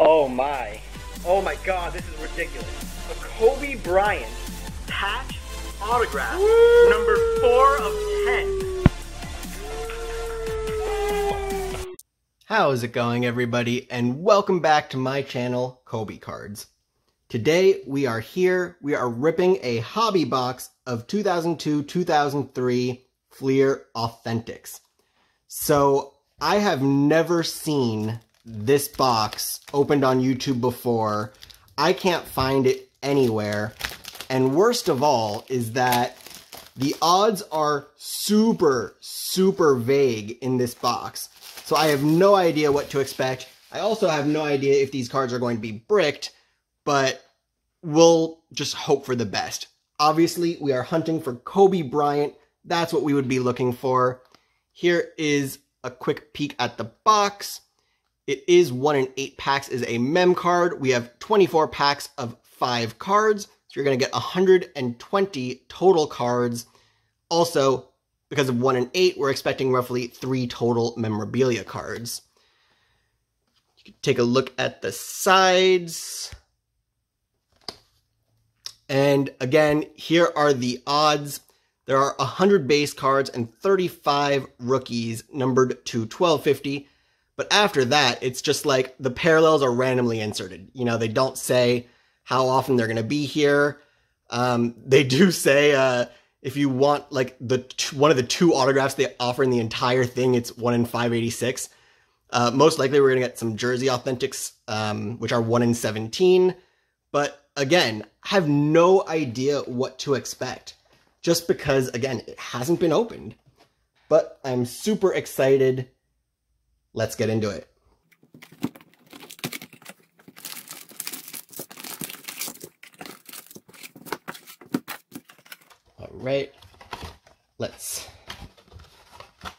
Oh my. Oh my God, this is ridiculous. A Kobe Bryant patch autograph, woo! Number 4 of 10. How is it going, everybody? And welcome back to my channel, Kobe Cards. Today we are here, we are ripping a hobby box of 2002-2003 Fleer Authentix. So I have never seen this box opened on YouTube before. I can't find it anywhere. And worst of all is that the odds are super, super vague in this box. So I have no idea what to expect. I also have no idea if these cards are going to be bricked, but we'll just hope for the best. Obviously, we are hunting for Kobe Bryant. That's what we would be looking for. Here is a quick peek at the box. It is 1 in 8 packs is a mem card. We have 24 packs of 5 cards. So you're going to get 120 total cards. Also, because of 1 in 8, we're expecting roughly 3 total memorabilia cards. You can take a look at the sides. And again, here are the odds. There are 100 base cards and 35 rookies numbered to 1250. But after that, it's just like the parallels are randomly inserted. You know, they don't say how often they're going to be here. They do say if you want like one of the 2 autographs they offer in the entire thing, it's 1 in 586. Most likely we're going to get some jersey authentics, which are 1 in 17. But again, I have no idea what to expect just because, again, it hasn't been opened. But I'm super excited. Let's get into it. All right, let's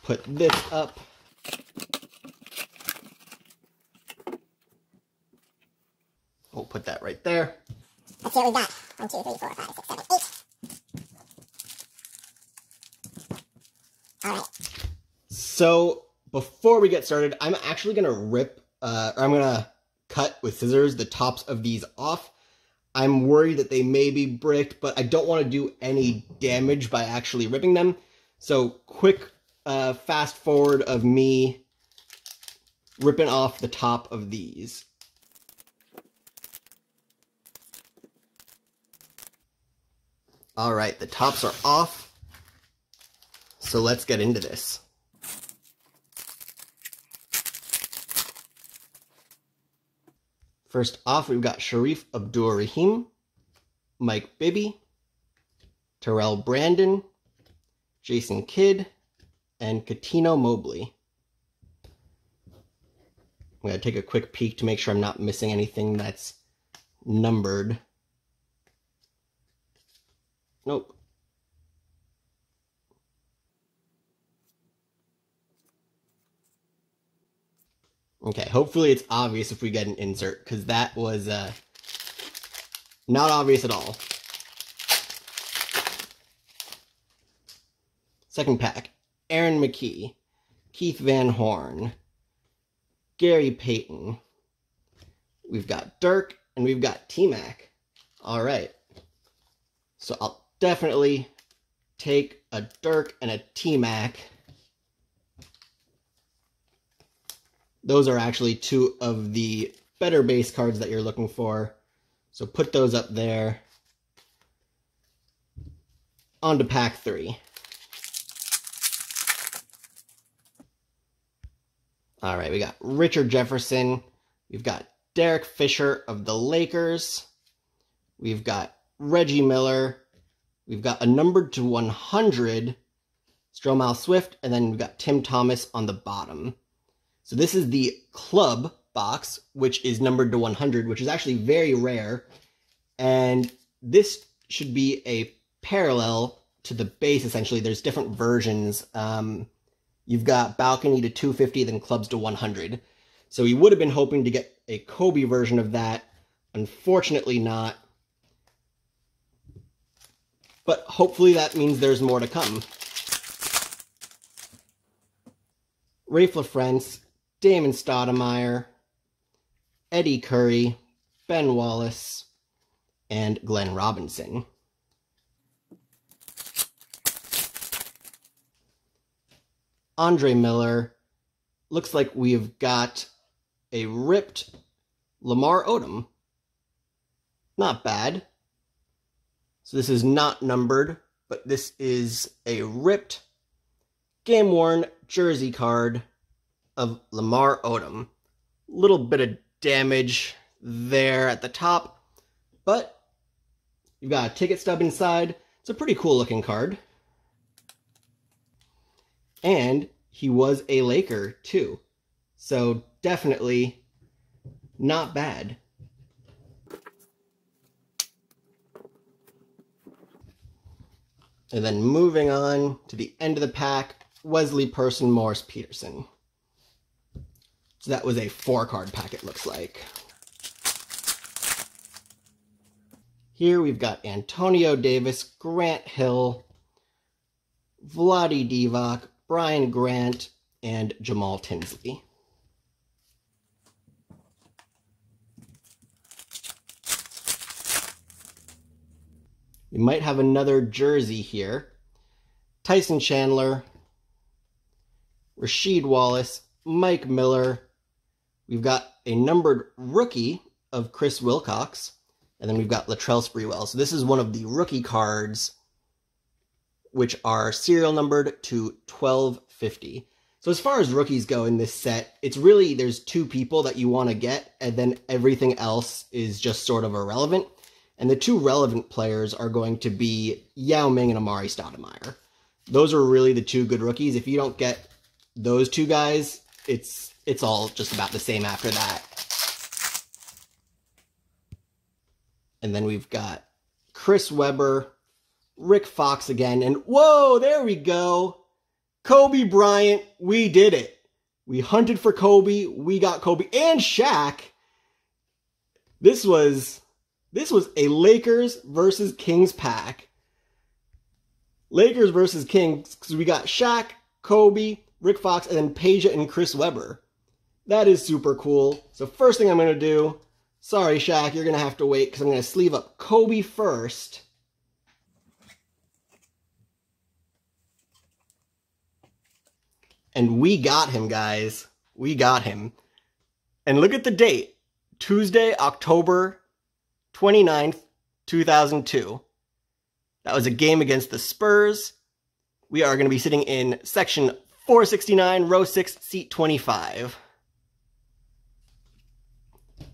put this up. We'll put that right there. Let's see what we got. 1, 2, 3, 4, 5, 6, 7, 8. All right. So before we get started, I'm actually going to cut with scissors the tops of these off. I'm worried that they may be bricked, but I don't want to do any damage by actually ripping them. So quick fast forward of me ripping off the top of these. All right, the tops are off. So let's get into this. First off, we've got Shareef Abdur-Rahim, Mike Bibby, Terrell Brandon, Jason Kidd, and Katino Mobley. I'm going to take a quick peek to make sure I'm not missing anything that's numbered. Nope. Okay, hopefully it's obvious if we get an insert, because that was not obvious at all. Second pack, Aaron McKee, Keith Van Horn, Gary Payton. We've got Dirk, and we've got T-Mac. All right. So I'll definitely take a Dirk and a T-Mac. Those are actually 2 of the better base cards that you're looking for. So put those up there. On to pack 3. All right, we got Richard Jefferson. We've got Derek Fisher of the Lakers. We've got Reggie Miller. We've got a numbered to 100, Stromile Swift, and then we've got Tim Thomas on the bottom. So this is the club box, which is numbered to 100, which is actually very rare. And this should be a parallel to the base, essentially. There's different versions. You've got balcony to 250, then clubs to 100. So we would have been hoping to get a Kobe version of that. Unfortunately not. But hopefully that means there's more to come. Rafe La France, Damon Stoudemire, Eddie Curry, Ben Wallace, and Glenn Robinson. Andre Miller. Looks like we've got a ripped Lamar Odom. Not bad. So this is not numbered, but this is a ripped game-worn jersey card of Lamar Odom. Little bit of damage there at the top, but you've got a ticket stub inside. It's a pretty cool looking card. And he was a Laker too. So definitely not bad. And then moving on to the end of the pack, Wesley Person Morris Peterson. So that was a 4-card pack, it looks like. Here we've got Antonio Davis, Grant Hill, Vlade Divac, Brian Grant, and Jamal Tinsley. We might have another jersey here. Tyson Chandler, Rasheed Wallace, Mike Miller. We've got a numbered rookie of Chris Wilcox. And then we've got Latrell Sprewell. So this is one of the rookie cards, which are serial numbered to 1250. So as far as rookies go in this set, it's really, there's two people that you want to get, and then everything else is just sort of irrelevant. And the two relevant players are going to be Yao Ming and Amari Stoudemire. Those are really the two good rookies. If you don't get those two guys, it's all just about the same after that. And then we've got Chris Webber, Rick Fox again, and whoa, there we go. Kobe Bryant, we did it. We hunted for Kobe, we got Kobe, and Shaq. This was a Lakers versus Kings pack. Lakers versus Kings, because we got Shaq, Kobe, Rick Fox, and then Peja and Chris Webber. That is super cool. So first thing I'm going to do, sorry, Shaq, you're going to have to wait because I'm going to sleeve up Kobe first. And we got him, guys. We got him. And look at the date. Tuesday, October 29th, 2002. That was a game against the Spurs. We are going to be sitting in section 469, row 6, seat 25.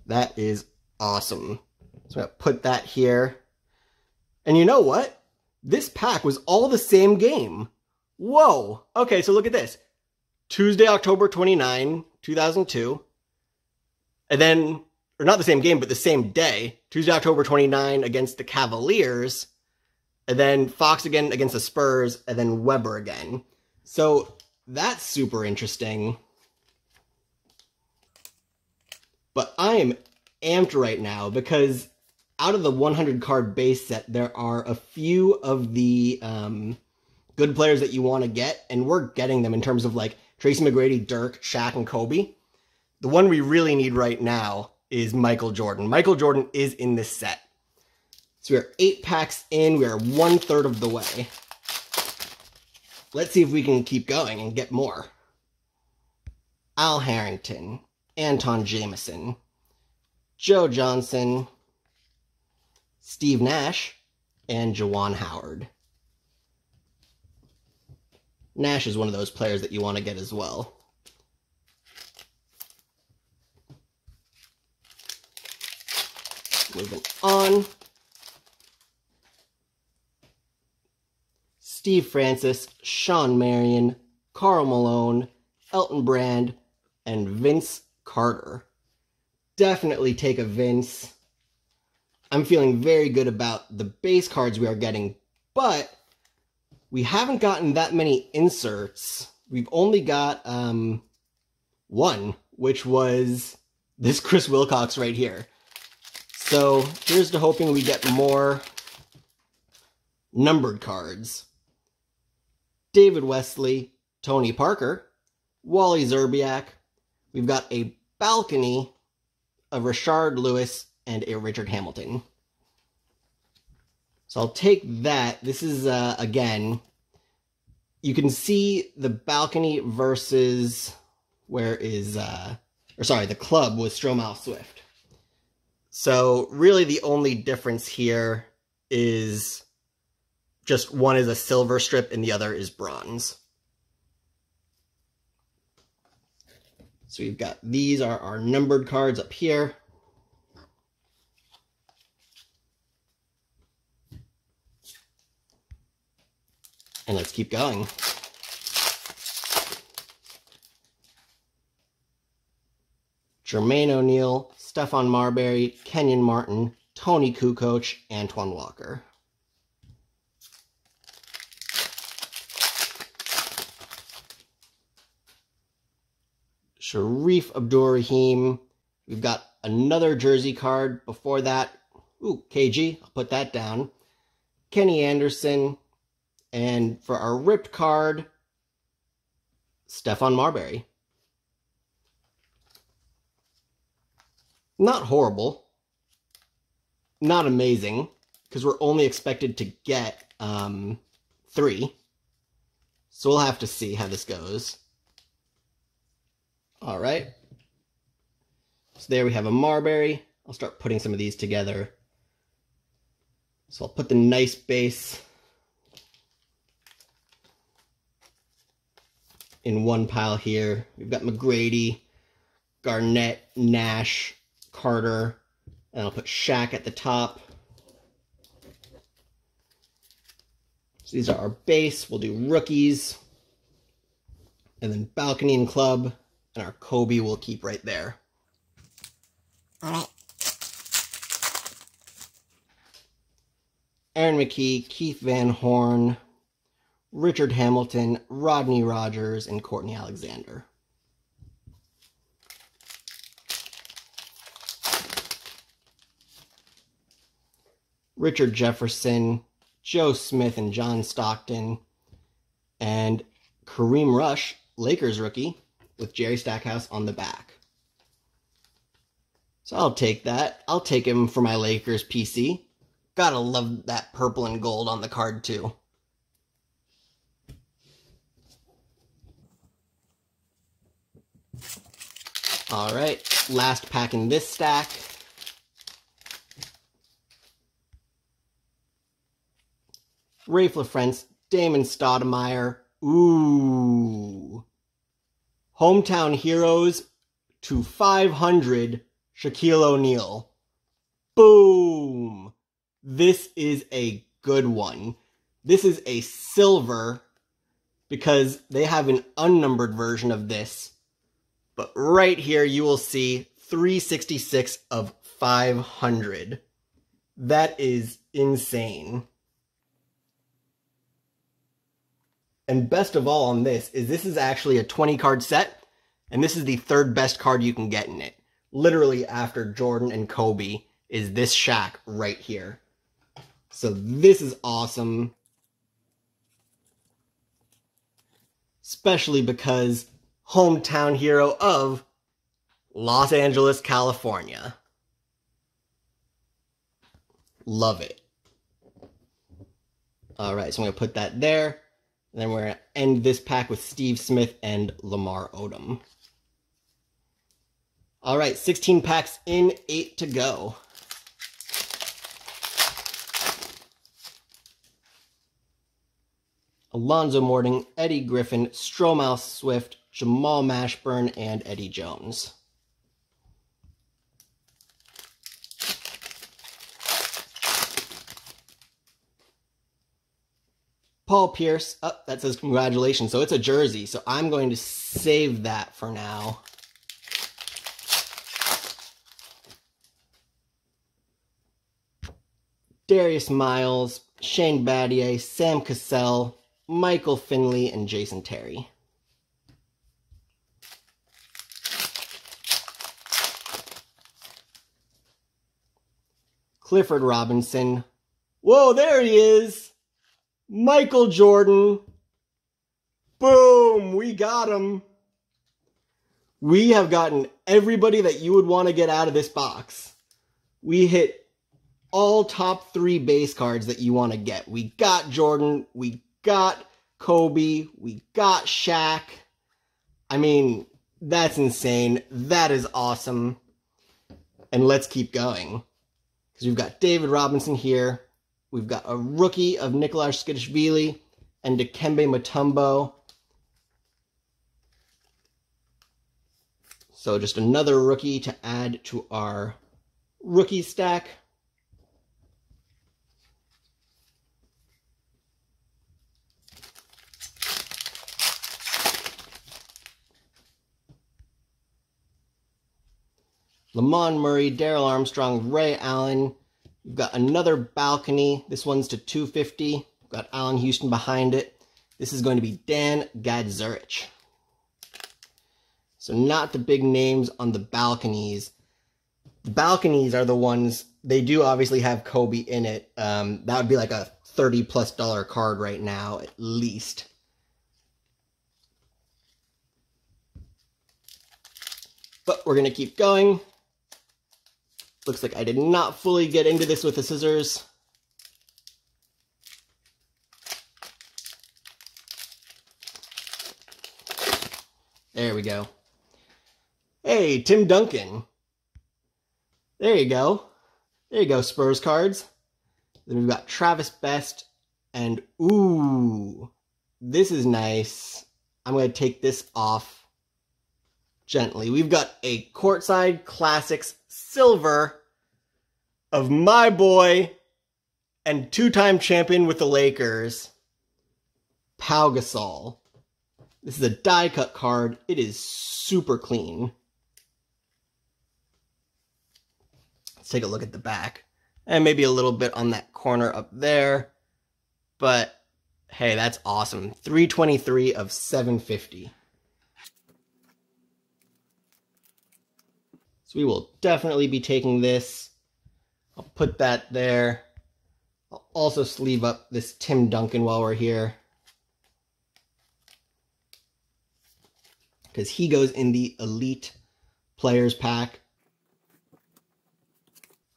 That is awesome. So I'm going to put that here. And you know what? This pack was all the same game. Whoa. Okay, so look at this. Tuesday, October 29, 2002. And then, or not the same game, but the same day. Tuesday, October 29 against the Cavaliers. And then Fox again against the Spurs. And then Webber again. So that's super interesting. But I am amped right now because out of the 100-card base set, there are a few of the good players that you want to get, and we're getting them in terms of, like, Tracy McGrady, Dirk, Shaq, and Kobe. The one we really need right now is Michael Jordan. Michael Jordan is in this set. So we are 8 packs in. We are 1/3 of the way. Let's see if we can keep going and get more. Al Harrington, Anton Jamison, Joe Johnson, Steve Nash, and Juwan Howard. Nash is one of those players that you want to get as well. Moving on. Steve Francis, Sean Marion, Karl Malone, Elton Brand, and Vince Carter. Definitely take a Vince. I'm feeling very good about the base cards we are getting, but we haven't gotten that many inserts. We've only got one, which was this Chris Wilcox right here. So here's to hoping we get more numbered cards. David Wesley, Tony Parker, Wally Zerbiak. We've got a balcony a Rashard Lewis, and a Richard Hamilton. So I'll take that. This is, again, you can see the balcony versus where is, the club was Stromile Swift. So really the only difference here is just one is a silver strip and the other is bronze. So we've got, these are our numbered cards up here. And let's keep going. Jermaine O'Neal, Stephon Marbury, Kenyon Martin, Tony Kukoc, Antoine Walker. Shareef Abdur-Rahim. We've got another jersey card before that. Ooh, KG. I'll put that down. Kenny Anderson. And for our ripped card, Stephon Marbury. Not horrible. Not amazing, because we're only expected to get three. So we'll have to see how this goes. All right. So there we have a Marbury. I'll start putting some of these together. So I'll put the nice base in one pile here. We've got McGrady, Garnett, Nash, Carter, and I'll put Shaq at the top. So these are our base. We'll do rookies, and then balcony and club, and our Kobe we'll keep right there. All right. Aaron McKee, Keith Van Horn, Richard Hamilton, Rodney Rogers, and Courtney Alexander. Richard Jefferson, Joe Smith, and John Stockton. And Kareem Rush, Lakers rookie, with Jerry Stackhouse on the back. So I'll take that. I'll take him for my Lakers PC. Gotta love that purple and gold on the card, too. All right, last pack in this stack. Rafe La France, Damon Stoudemire. Ooh. Hometown Heroes to 500, Shaquille O'Neal. Boom. This is a good one. This is a silver because they have an unnumbered version of this. But right here, you will see 366 of 500. That is insane. And best of all on this is actually a 20-card set, and this is the third best card you can get in it. Literally after Jordan and Kobe is this Shaq right here. So this is awesome. Especially because hometown hero of Los Angeles, California. Love it. All right, so I'm going to put that there. And then we're going to end this pack with Steve Smith and Lamar Odom. All right, 16 packs in, 8 to go. Alonzo Mourning, Eddie Griffin, Stromile Swift, Jamal Mashburn, and Eddie Jones. Paul Pierce. Oh, that says congratulations. So it's a jersey. So I'm going to save that for now. Darius Miles, Shane Battier, Sam Cassell, Michael Finley, and Jason Terry. Clifford Robinson. Whoa, there he is! Michael Jordan. Boom! We got him. We have gotten everybody that you would want to get out of this box. We hit all top three base cards that you want to get. We got Jordan. We got Kobe. We got Shaq. I mean, that's insane. That is awesome. And let's keep going. Because we've got David Robinson here. We've got a rookie of Nikolaj Skidishvili and Dikembe Mutombo. So just another rookie to add to our rookie stack. Lamon Murray, Darrell Armstrong, Ray Allen. We've got another balcony. This one's to 250. We've got Allen Houston behind it. This is going to be Dan Gadzurich. So not the big names on the balconies. The balconies are the ones, they do obviously have Kobe in it. That would be like a $30+ card right now, at least. But we're going to keep going. Looks like I did not fully get into this with the scissors. There we go. Hey, Tim Duncan. There you go. There you go, Spurs cards. Then we've got Travis Best. And ooh, this is nice. I'm going to take this off. Gently, we've got a Courtside Classics silver of my boy and two-time champion with the Lakers, Pau Gasol. This is a die-cut card. It is super clean. Let's take a look at the back. And maybe a little bit on that corner up there. But, hey, that's awesome. 323 of 750. We will definitely be taking this. I'll put that there. I'll also sleeve up this Tim Duncan while we're here, because he goes in the Elite Players Pack.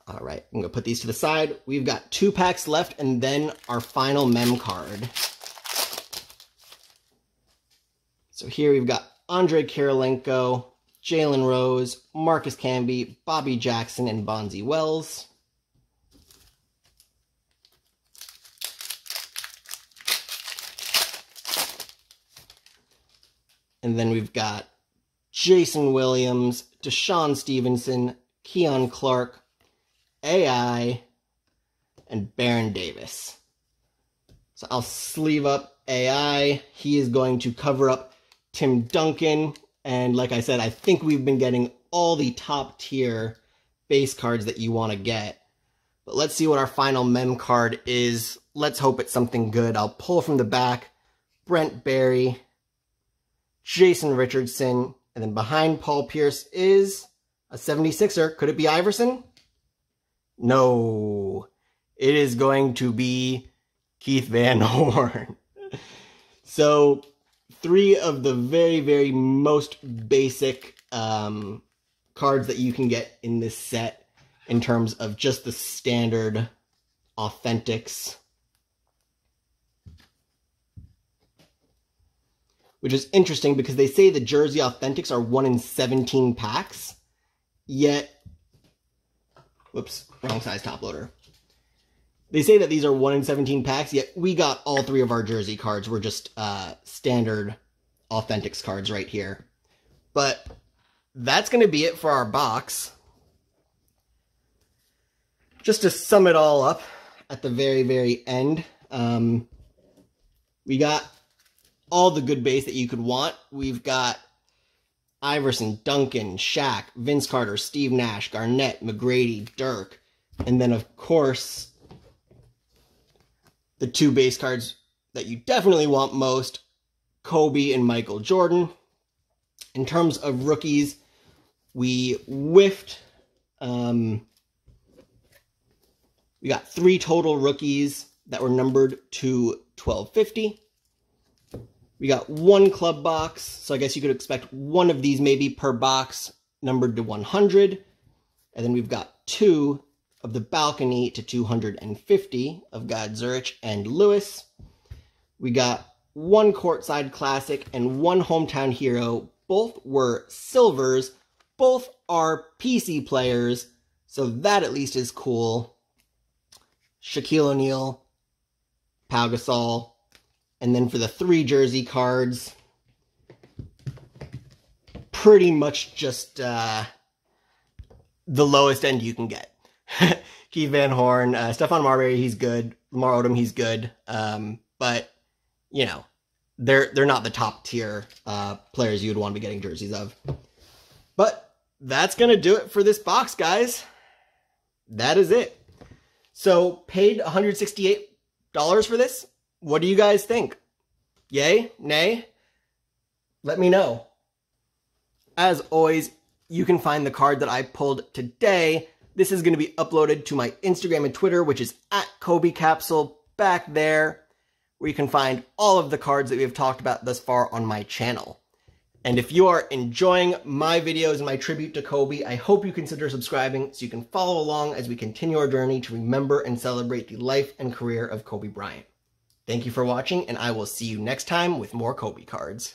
All right, I'm going to put these to the side. We've got two packs left and then our final mem card. So here we've got Andrei Kirilenko, Jalen Rose, Marcus Camby, Bobby Jackson, and Bonzi Wells. And then we've got Jason Williams, Deshaun Stevenson, Keon Clark, AI, and Baron Davis. So I'll sleeve up AI. He is going to cover up Tim Duncan. And like I said, I think we've been getting all the top tier base cards that you want to get. But let's see what our final mem card is. Let's hope it's something good. I'll pull from the back. Brent Berry, Jason Richardson, and then behind Paul Pierce is a 76er. Could it be Iverson? No. It is going to be Keith Van Horn. So three of the very, very most basic cards that you can get in this set in terms of just the standard Authentix. Which is interesting because they say the Jersey Authentix are 1 in 17 packs, yet... Whoops, wrong size top loader. They say that these are 1 in 17 packs, yet we got all three of our jersey cards. We're just standard Authentix cards right here. But that's going to be it for our box. Just to sum it all up at the very, very end, we got all the good base that you could want. We've got Iverson, Duncan, Shaq, Vince Carter, Steve Nash, Garnett, McGrady, Dirk, and then, of course, the two base cards that you definitely want most, Kobe and Michael Jordan. In terms of rookies, we whiffed. We got three total rookies that were numbered to 1250. We got one club box, so I guess you could expect one of these maybe per box numbered to 100. And then we've got two of the balcony to 250 of God, Zurich, and Lewis. We got one courtside classic and one hometown hero. Both were silvers. Both are PC players, so that at least is cool. Shaquille O'Neal, Pau Gasol, and then for the three jersey cards, pretty much just the lowest end you can get. Keith Van Horn, Stephon Marbury, he's good. Lamar Odom, he's good. But, you know, they're not the top tier players you would want to be getting jerseys of. But that's going to do it for this box, guys. That is it. So, paid $168 for this. What do you guys think? Yay? Nay? Let me know. As always, you can find the card that I pulled today. This is going to be uploaded to my Instagram and Twitter, which is at Kobe Capsule back there, where you can find all of the cards that we have talked about thus far on my channel. And if you are enjoying my videos and my tribute to Kobe, I hope you consider subscribing so you can follow along as we continue our journey to remember and celebrate the life and career of Kobe Bryant. Thank you for watching, and I will see you next time with more Kobe cards.